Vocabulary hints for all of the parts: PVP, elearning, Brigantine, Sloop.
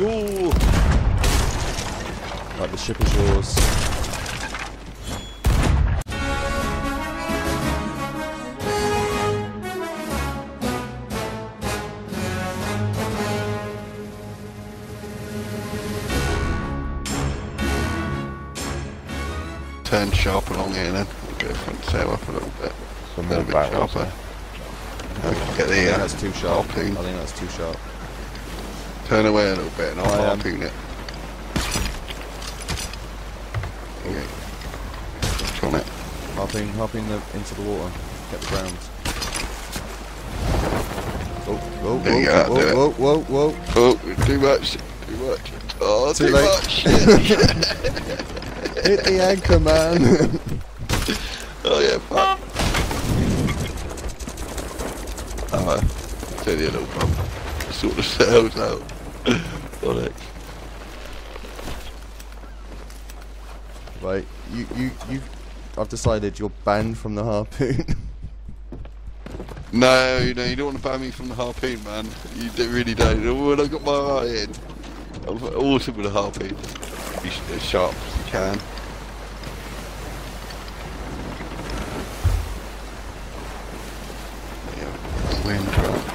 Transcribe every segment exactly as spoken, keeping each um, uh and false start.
fuel. Right, the ship is yours. Turn sharp along here then. We'll go front sail up a little bit. So a little bit sharper. I think that's too sharp. I think that's too sharp. Turn away a little bit and I'll harpoon it. Okay. Just on it. Harpoon, harpoon the, into the water. Get the ground. Whoa, whoa, whoa, whoa, whoa, whoa, whoa. Too much. Too much. Oh, too much. Hit the anchor, man. Oh, yeah, fuck. Uh, tell you a little bump. Sort of sails out. Bollocks. Right, you, you, you. I've decided you're banned from the harpoon. No, no, you don't want to ban me from the harpoon, man. You really don't. When I got my eye in, I'm awesome with a harpoon. You should be as sharp as you can.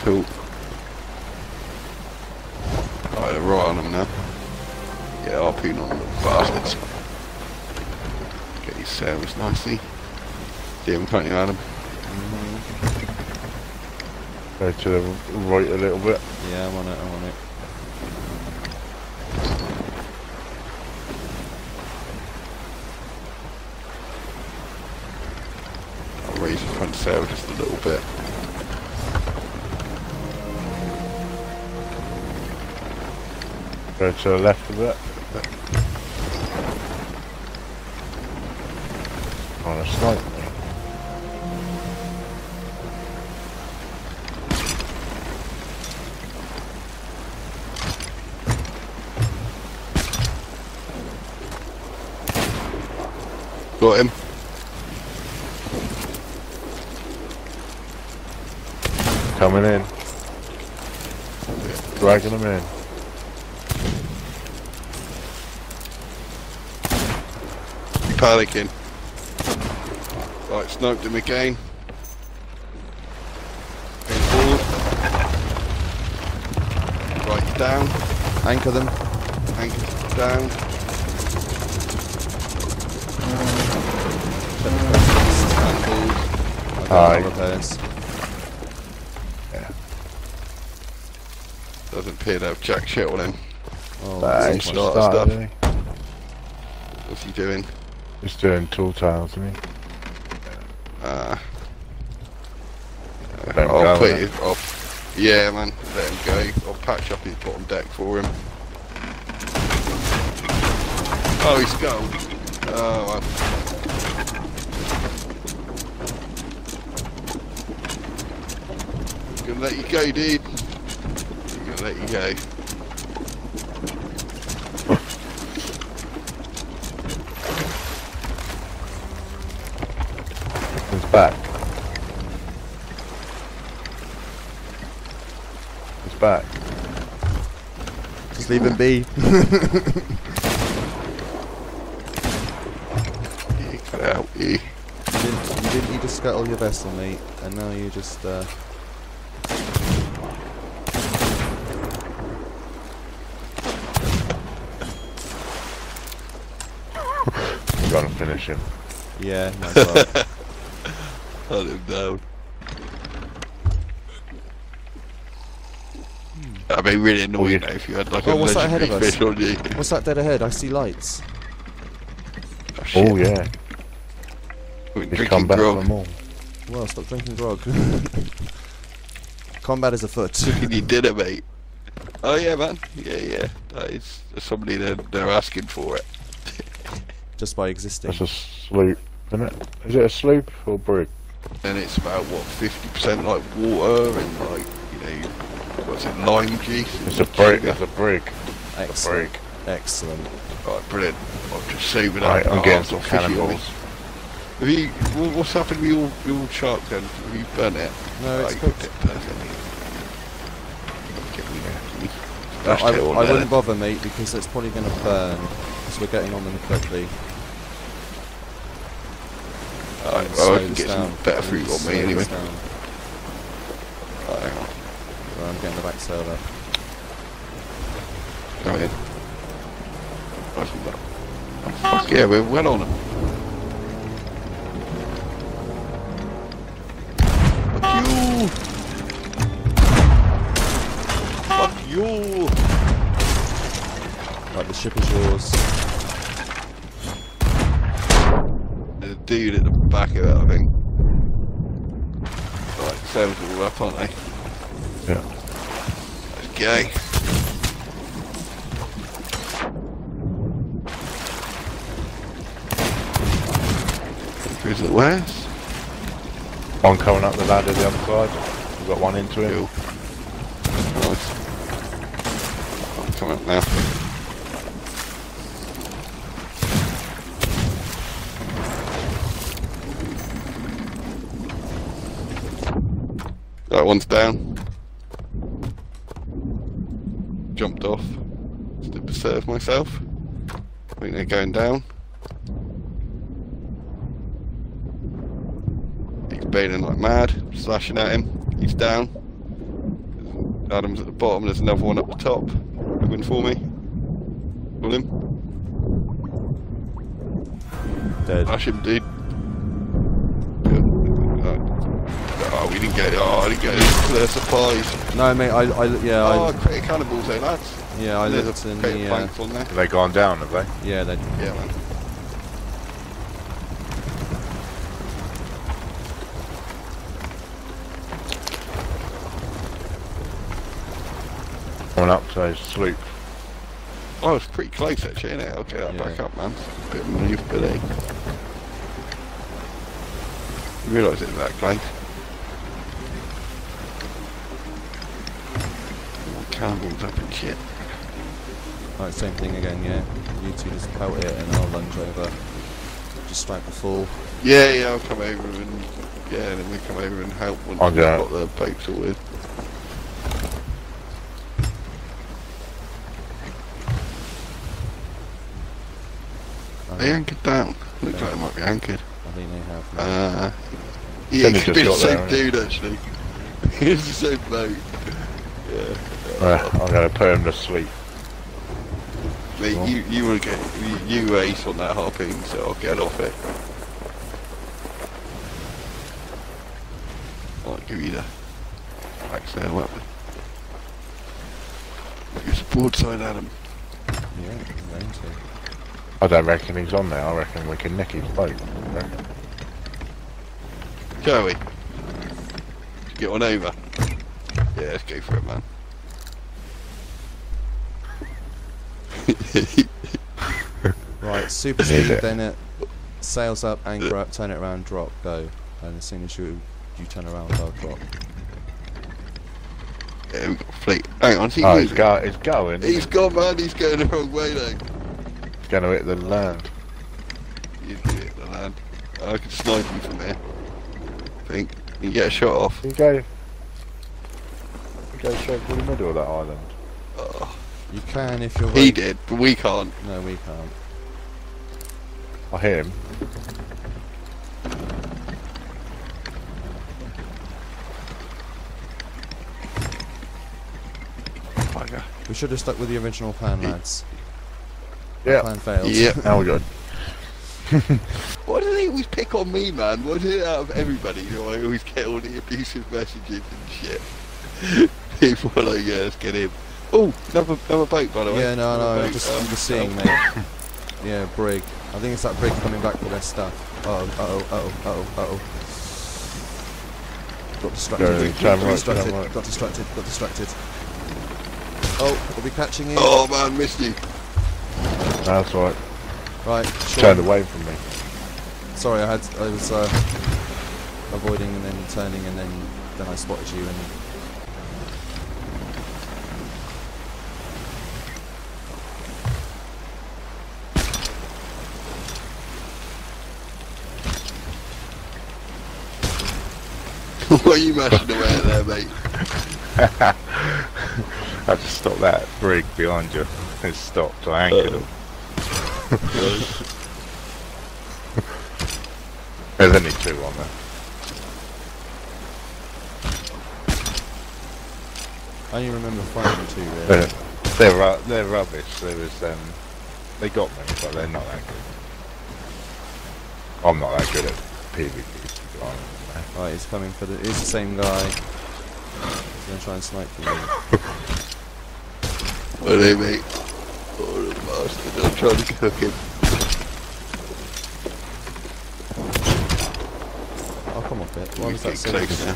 Cool. Alright, they're right on them now. Yeah, harpoon on them, bastards. Get these sails nicely. Damn, can't you, Adam? Mm-hmm. Go to the right a little bit. Yeah, I'm on it, I'm on it. I'll raise the front sail just a little bit. Go to the left a bit. On a snipe. Got him. Coming in. Dragging him in. Panicking. Right, sniped him again. Going forward. Right, down. Anchor them. Anchor them down. Aye. Yeah. Doesn't appear to have jack shit on him. Oh, that ain't smart stuff. Really? What's he doing? He's doing tool tiles, isn't he? Ah. Uh, I'll go, put his off. Yeah, man, let him go. I'll patch up his bottom deck for him. Oh, he's gone. Oh, well. I'm gonna let you go, dude. I'm gonna let you go. Back. It's back. Just leave him be. Get out, you. You didn't, you didn't, you just scuttle your vessel, mate, and now you just, uh... you gotta finish him. Yeah, might as well. Hunt him down. Hmm. That'd be really annoying if you had like oh, a legendary fish on you. What's that dead ahead? I see lights. Oh, oh yeah. We're drinking come back grog. Them all. Well, stop drinking grog. Combat is afoot. Look at your dinner, mate. Oh yeah, man. Yeah, yeah. That is somebody that they're, they're asking for it. Just by existing. That's a sloop, isn't it? Is it a sloop or a brig? And it's about what fifty percent like water and like you know what's it lime juice. It's a brig. It's a brig. Excellent. A brig. Excellent. Right, brilliant. I'm just saving right, up. I'm getting some cannonballs. Have you? What's happened with your your shark gun? Have you burnt it? No, it's like, cooked. It perfectly. That's I, I wouldn't bother, mate, because it's probably going to burn, because we're getting on them quickly. Alright, well, I can get down. some better fruit on me anyway. Right, hang on. Well, I'm getting the back sail there. Go ahead. Nice and well. Oh, fuck yeah, we're well on them. Fuck you! Fuck you! Right, the ship is yours. There's a dude at the back of that, I think. Right, sails all up, aren't they? Yeah. Okay. Is it where? One coming up the ladder the other side. We've got one into him. Nice. I'm coming up now. That one's down. Jumped off. Did preserve myself. I think they're going down. Bailing like mad, slashing at him, he's down. Adam's at the bottom, there's another one up the top, looking for me. Pull him. Dead. Slash him, dude. Oh, we didn't get it, oh, I didn't get it, their supplies. No, mate, I, I yeah, oh, I... Oh, created cannibals there, lads. Yeah, I lived in the... Uh, on there. Have they gone down, have they? Yeah, they... Yeah, man. Up to his sloop. Oh, it's pretty close actually, isn't it? I'll get that yeah. back up, man. A bit of maneuverability. You realise it's that close. Cannibals up and shit. Right, same thing again, yeah. You two just pelt it and I'll lunge over. Just strike the fall. Yeah, yeah, I'll come over and... Yeah, and then we come over and help when we've got the boat sorted. They anchored down. Looks yeah. like they might be anchored. I think they have. No. Uh, yeah, it could be the same there, dude it? actually. It's the same bloke. Yeah. Uh, I'm going to put him to sleep. Mate, oh. you you want to get you, you ace on that harpoon, so I'll get off it. Might give you the back sail up. Give us a broadside, Adam. Yeah, I'm going to. I don't reckon he's on there, I reckon we can nick his boat. Shall we? Get on over. Yeah, let's go for it, man. Right, super speed, then it sails up, anchor up, turn it around, drop, go. And as soon as you, you turn around, I'll drop. Yeah, we've got a fleet. Hang on, see, oh, he's, go he's going. He's gone, man, he's going the wrong way, though. Going to hit the land. You can hit the land. I can snipe him from here. I think. You can get a shot off. You go. You go straight through the middle of that island. Oh. You can if you're. He right. did, but we can't. No, we can't. I hear him. Bugger. We should have stuck with the original plan, lads. Yeah. Plan fails. Yeah. Now we're good. Why do they always pick on me, man? Why do they, out of everybody, you know, I always get all the abusive messages and shit? People are like, yeah, let's get him. Oh, another, another boat, by the way. Yeah, no, another no, I'm just, um, I'm just seeing, um, mate. Yeah, brig. I think it's that brig coming back with their stuff. Uh oh, uh oh, uh oh, uh oh, uh oh. Got distracted. No, no, got, right, distracted. Right. got distracted, got distracted. Oh, are we catching him? Oh, man, missed you. No, that's alright. Right, sure. Turned away from me. Sorry, I had I was uh, avoiding and then turning and then then I spotted you and. What are you mashing away at there, mate? I just stopped that brig behind you. It stopped, I anchored them. There's only two on there. I only remember fighting two there. They're, they're, ru they're rubbish. There was, um, they got me, but they're not that good. I'm not that good at P V P, to be honest. Right, he's coming for the... It's the same guy. He's going to try and snipe for me. What do you mean? Oh, the bastard. I'm trying to cook him. I'll come off it. Why was that so...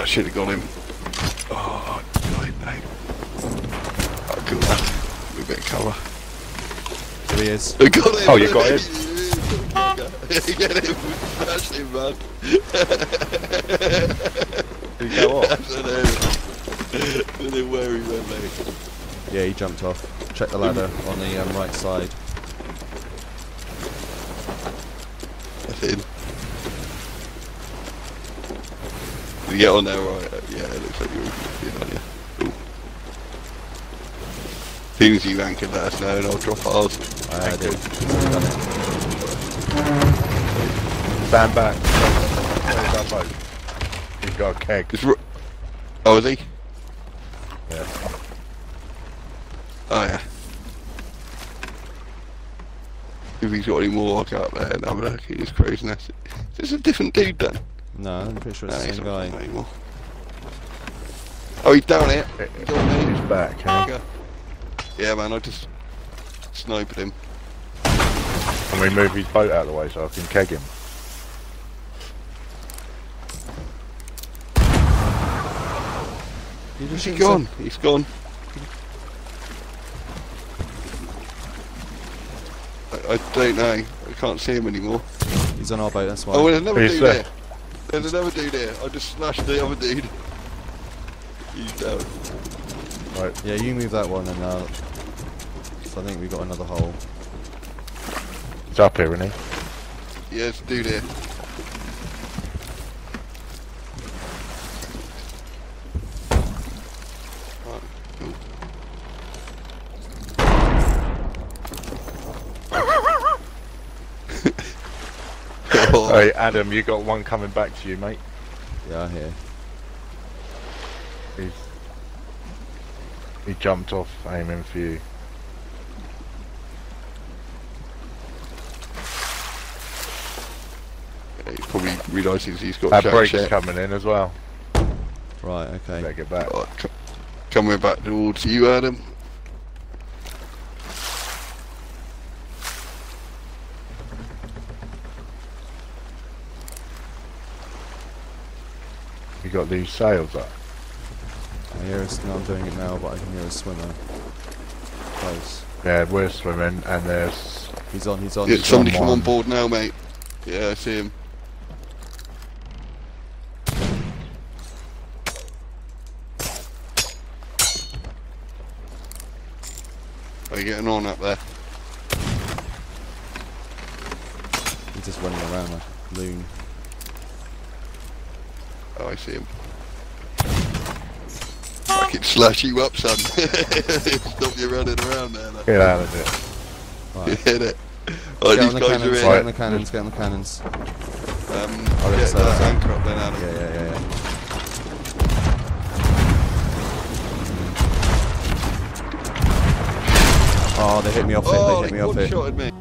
I should have got him. Oh, God, mate. Oh, good luck. We better cover. There he is. I got him. Oh, you got him? Get him. Smash him, man. Did he go off? I don't know. I don't know where he went, mate. Yeah, he jumped off. Check the ladder on the um, right side. That's him. You get on there, right? Yeah, it looks like you're all good. Yeah, yeah. As soon as you anchor, let us know and I'll drop ours. I did. Stand back. Stand back. He's got a keg. It's oh, is he? Yeah. Oh, yeah. If he's got any more, I'll go up there and have a look. He's cruising us. Is this a different dude then? No, I'm pretty sure it's no, the same guy. Anymore. Oh, he's down here. He's down here. He's back. Huh? Yeah, man, I just sniped him. Can we move his boat out of the way so I can keg him? He just he's gone. Said... He's gone. I, I don't know. I can't see him anymore. He's on our boat, that's why. Oh, there's another dude there. There's another dude here. I just slashed the other dude. He's down. Right. Yeah, you move that one and uh, so I think we've got another hole. It's up here, isn't he? Yeah, it's a dude here. Hey Adam, you got one coming back to you, mate. Yeah, I hear. He's, he jumped off aiming for you. Yeah, he probably realises he's got. That break's coming in as well. Right. Okay. Better get back. Oh, coming back towards you, Adam. You got these sails up. I hear us now. I'm doing it now, but I can hear a swimmer. Close. Yeah, we're swimming, and there's. He's on. He's on. Yeah, he's somebody on come on board now, mate. Yeah, I see him. Are you getting on up there? He's just running around like a loon. Oh, I see him. I can slash you up, son. Stop you running around there. Like. Get out of it. Right. Hit it. Right, get, on the cannons, get right. on the cannons, get on the cannons. Um, I'll get that anchor up then, Adam. Yeah, yeah, yeah, yeah. Oh, they hit me off it, oh, they hit me off it. They one-shotted me.